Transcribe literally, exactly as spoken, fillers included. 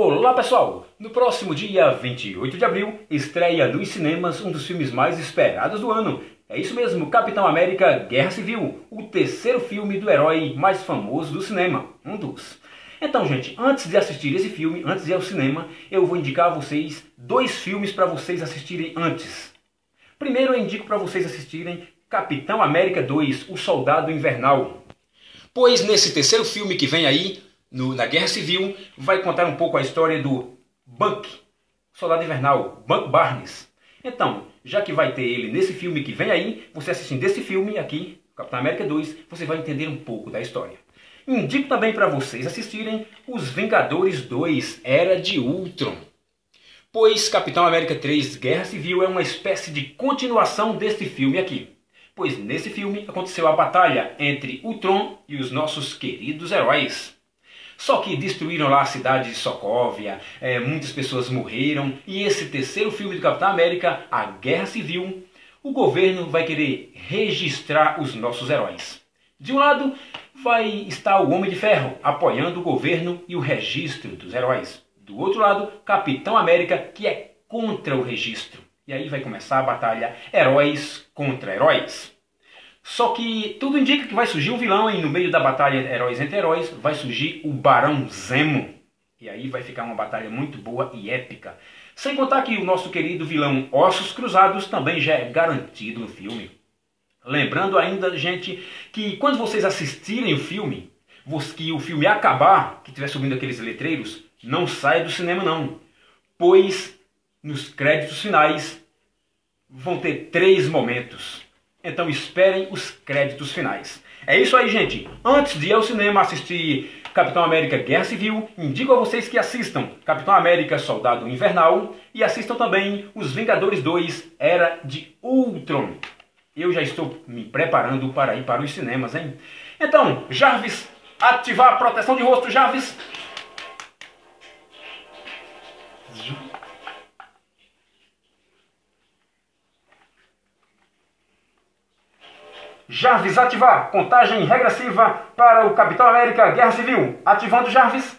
Olá pessoal! No próximo dia vinte e oito de abril, estreia nos cinemas um dos filmes mais esperados do ano. É isso mesmo, Capitão América Guerra Civil, o terceiro filme do herói mais famoso do cinema, um dos. Então gente, antes de assistir esse filme, antes de ir ao cinema, eu vou indicar a vocês dois filmes para vocês assistirem antes. Primeiro eu indico para vocês assistirem Capitão América dois O Soldado Invernal, pois nesse terceiro filme que vem aí, No, na Guerra Civil, vai contar um pouco a história do Bucky, Soldado Invernal, Bucky Barnes. Então, já que vai ter ele nesse filme que vem aí, você assistindo esse filme aqui, Capitão América dois, você vai entender um pouco da história. Indico também para vocês assistirem Os Vingadores dois Era de Ultron, pois Capitão América três Guerra Civil é uma espécie de continuação deste filme aqui. Pois nesse filme aconteceu a batalha entre Ultron e os nossos queridos heróis. Só que destruíram lá a cidade de Sokóvia, é, muitas pessoas morreram, e esse terceiro filme do Capitão América, a Guerra Civil, o governo vai querer registrar os nossos heróis. De um lado vai estar o Homem de Ferro, apoiando o governo e o registro dos heróis. Do outro lado, Capitão América, que é contra o registro. E aí vai começar a batalha heróis contra heróis. Só que tudo indica que vai surgir um vilão, e no meio da batalha heróis entre heróis vai surgir o Barão Zemo. E aí vai ficar uma batalha muito boa e épica. Sem contar que o nosso querido vilão Ossos Cruzados também já é garantido no filme. Lembrando ainda, gente, que quando vocês assistirem o filme, que o filme acabar, que estiver subindo aqueles letreiros, não saia do cinema não. Pois nos créditos finais vão ter três momentos. Então esperem os créditos finais. É isso aí, gente. Antes de ir ao cinema assistir Capitão América Guerra Civil, indico a vocês que assistam Capitão América Soldado Invernal e assistam também Os Vingadores dois Era de Ultron. Eu já estou me preparando para ir para os cinemas, hein? Então, Jarvis, ativar a proteção de rosto, Jarvis. Jarvis ativar, contagem regressiva para o Capitão América Guerra Civil. Ativando Jarvis.